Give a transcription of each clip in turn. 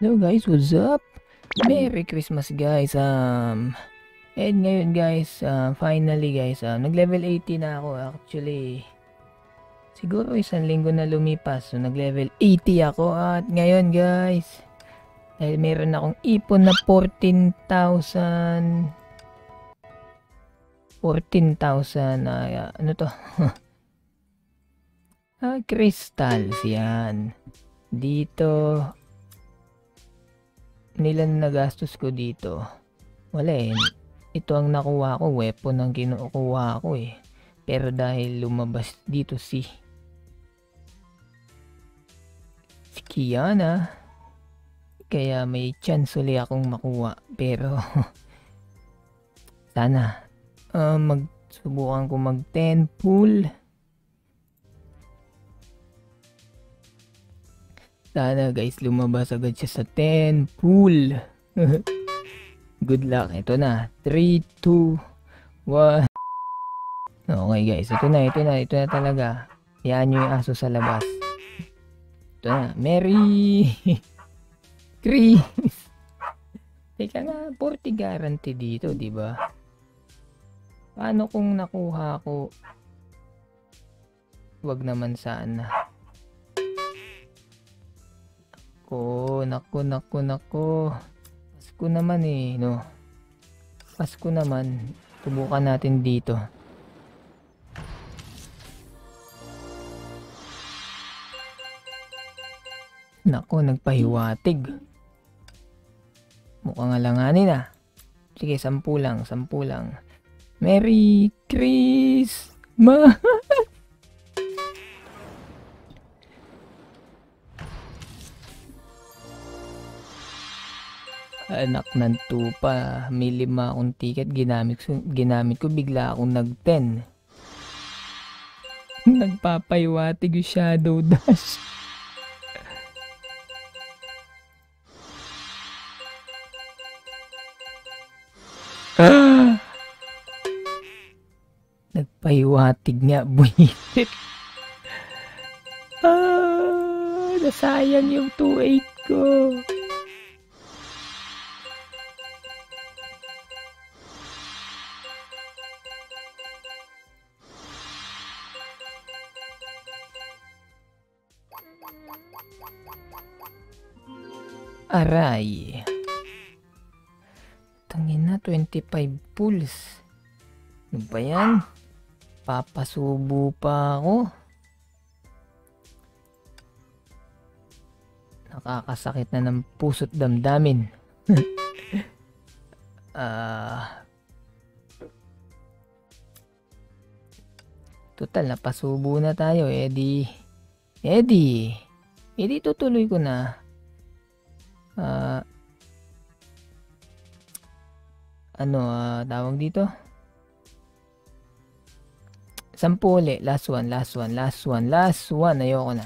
Hello guys, what's up? Merry Christmas guys. And ngayon guys, finally guys, nag level 80 na ako. Actually, siguro isang linggo na lumipas, so nag level 80 ako. At ngayon guys, dahil meron akong ipon na 14,000 ano to? Crystals yan. Dito nilan nagastos ko dito, wala eh. Ito ang nakuha ko, weapon ang kinukuha ko eh, pero dahil lumabas dito si Kiana, kaya may chance ulit akong makuha. Pero sana magsubukan ko mag 10 pool. Sana guys lumabas agad siya sa 10 pool. Good luck. Ito na. 3, 2, 1. Okay guys. Ito na talaga. Yan yung aso sa labas. Ito na. Merry Christmas. Teka nga. 40 guarantee dito. Diba? Paano kung nakuha ko? Wag naman sana. Naku. Pasko naman eh, no? Pasko naman. Tubukan natin dito. Naku, nagpahiwatig. Mukhang alanganin ah. Sige, 10 lang. Merry Christmas! Anak ng tupa, may 5 akong ticket, ginamit ko, bigla akong nag-10. Nagpapaywatig yung shadow dash. Nagpaywatig nga, buhitit. Nasayang yung 2.8 ko. Aray. Tangin na, 25 pulls. Ano ba yan? Papasubo pa ako. Nakakasakit na ng puso't damdamin. Total, napasubo na tayo. Edi tutuloy ko na. Tawag dito? 10 ulit. Last one. Ayoko na.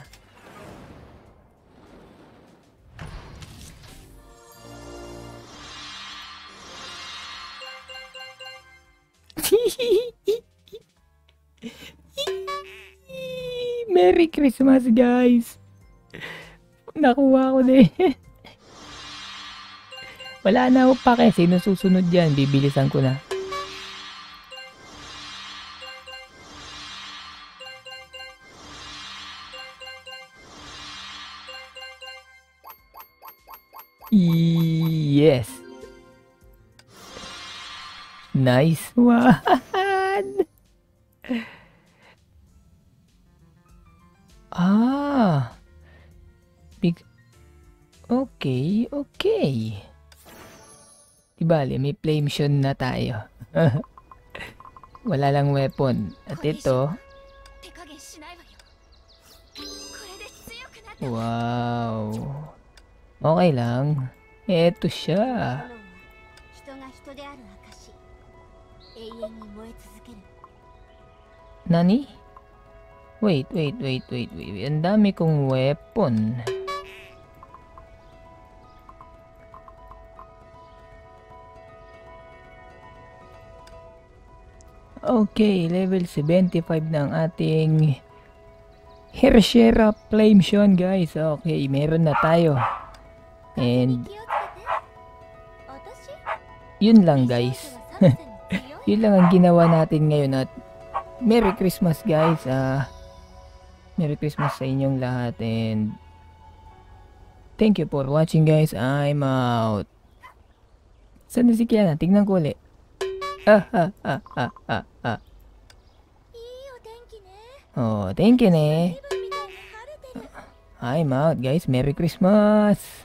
Merry Christmas, guys. Nakuha ko din. Wala na ako pake. Sino susunod yan? Bibilisan ko na. Yes. Nice one. Big. Okay. Bale, may play mission na tayo. Wala lang weapon. At ito. Wow. Okay lang. Eto siya. Nani? Wait. Ang dami kong weapon. Okay, level 75 na ang ating Hershera Flame Shun guys. Okay, meron na tayo. And yun lang guys. Yun lang ang ginawa natin ngayon at Merry Christmas guys. Merry Christmas sa inyong lahat and thank you for watching guys. I'm out. Saan na si Kiana? Tingnan ko ulit. Oh, thank you ne. I'm out guys. Merry Christmas.